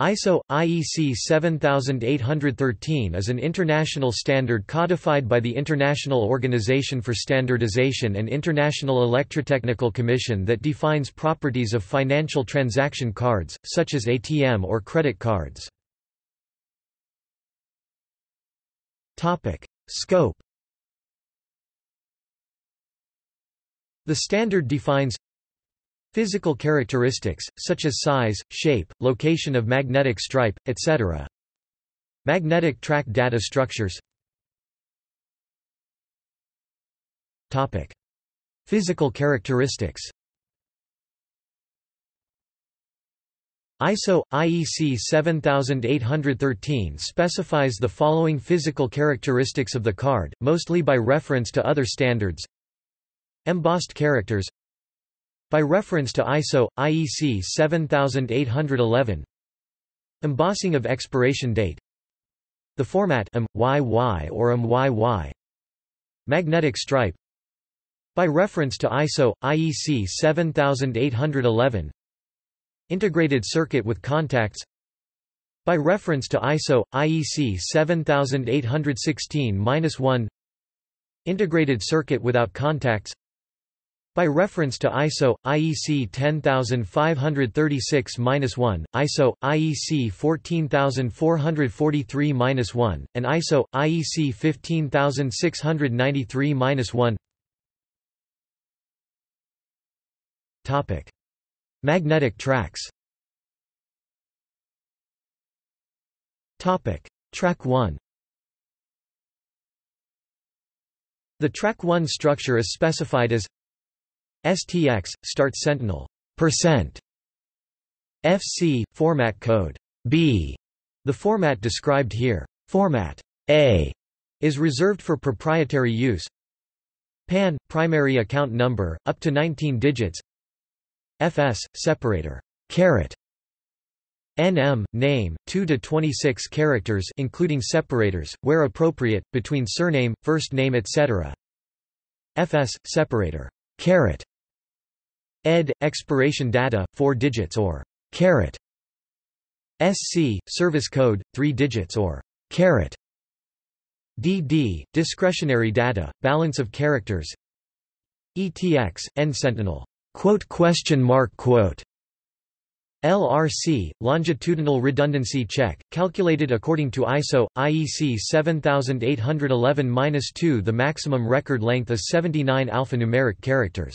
ISO/IEC 7813 is an international standard codified by the International Organization for Standardization and International Electrotechnical Commission that defines properties of financial transaction cards, such as ATM or credit cards. Scope. The standard defines physical characteristics, such as size, shape, location of magnetic stripe, etc. Magnetic track data structures. Physical characteristics. ISO/IEC 7813 specifies the following physical characteristics of the card, mostly by reference to other standards. Embossed characters by reference to ISO/IEC 7811. Embossing of expiration date. The format MYY or MYY. Magnetic stripe by reference to ISO/IEC 7811. Integrated circuit with contacts by reference to ISO/IEC 7816-1. Integrated circuit without contacts by reference to ISO/IEC 10536-1, ISO/IEC 14443-1, and ISO/IEC 15693-1. Topic: Magnetic tracks. Topic: Track 1. The Track 1 structure is specified as STX, Start Sentinel, %. FC, Format Code, B. The format described here, Format A, is reserved for proprietary use. PAN, Primary Account Number, up to 19 digits. FS, Separator, caret. NM, Name, 2 to 26 characters including separators, where appropriate, between surname, first name etc. FS, Separator, caret. ED, expiration data, 4 digits or carat. SC, service code, 3 digits or carat. DD, discretionary data, balance of characters. ETX, N-Sentinel, quote question mark quote. LRC, longitudinal redundancy check, calculated according to ISO/IEC 7811-2. The maximum record length is 79 alphanumeric characters.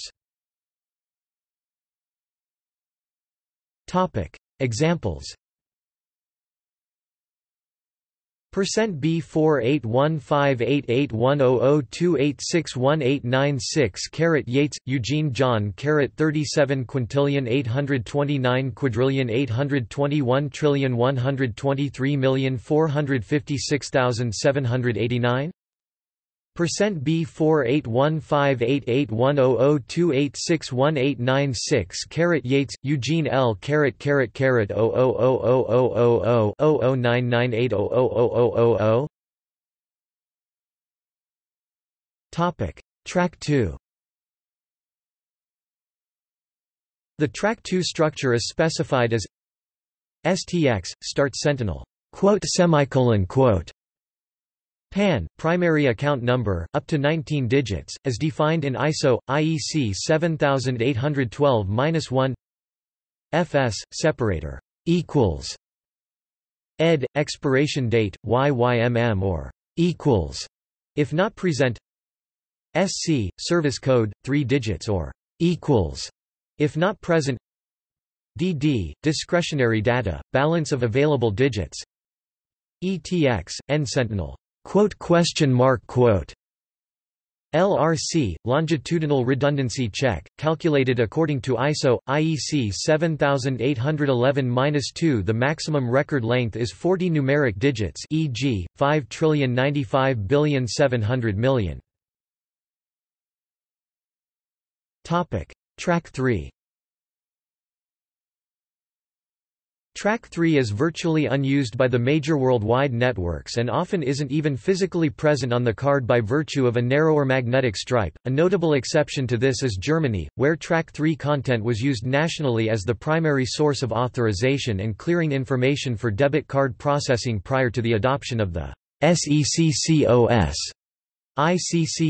Examples: %B4815881002861896 Yates, Eugene John 37,829,821,123,456,789 %B4815881002861896 Yates, Eugene L. $000000000009980000000 Topic: Track 2. The Track 2 structure is specified as STX, Start Sentinel, quote semicolon quote. PAN, primary account number, up to 19 digits, as defined in ISO/IEC 7812-1. FS, separator, equals. ED, expiration date, YYMM or equals, if not present. SC, service code, 3 digits or equals, if not present. DD, discretionary data, balance of available digits. ETX, N-Sentinel, quote question mark quote. LRC, longitudinal redundancy check, calculated according to ISO/IEC 7811-2. The maximum record length is 40 numeric digits, e.g., 5,095,700,000,000. Topic: Track 3. Track 3 is virtually unused by the major worldwide networks and often isn't even physically present on the card by virtue of a narrower magnetic stripe. A notable exception to this is Germany, where Track 3 content was used nationally as the primary source of authorization and clearing information for debit card processing prior to the adoption of the SECCOS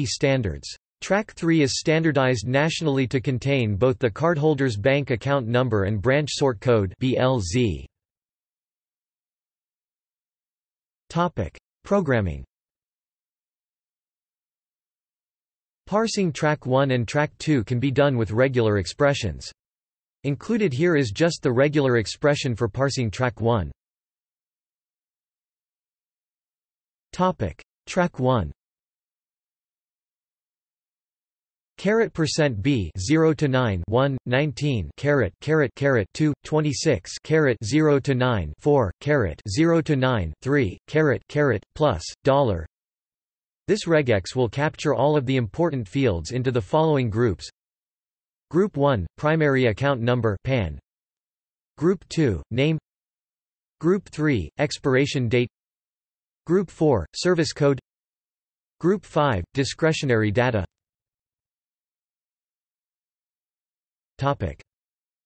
standards. Track 3 is standardized nationally to contain both the cardholder's bank account number and branch sort code (BLZ). Topic: Programming. Parsing Track 1 and Track 2 can be done with regular expressions. Included here is just the regular expression for parsing Track 1. Topic: Track 1. %B 0 to 9 1 19 2 26 0 to 9 4 0 to 9 3 plus $. This regex will capture all of the important fields into the following groups: Group 1 primary account number PAN, Group 2 name, Group 3 expiration date, Group 4 service code, Group 5 discretionary data.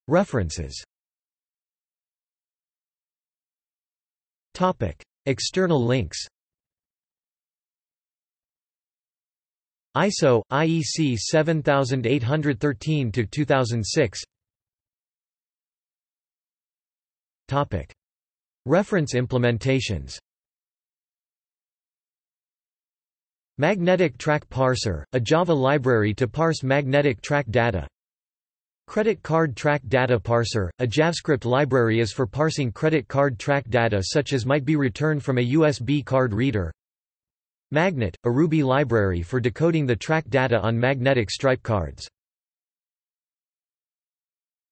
References. External links. ISO IEC 7813-2006. Reference implementations. Magnetic Track Parser, a Java library to parse magnetic track data. Credit Card Track Data Parser, a JavaScript library is for parsing credit card track data such as might be returned from a USB card reader. Magnet, a Ruby library for decoding the track data on magnetic stripe cards.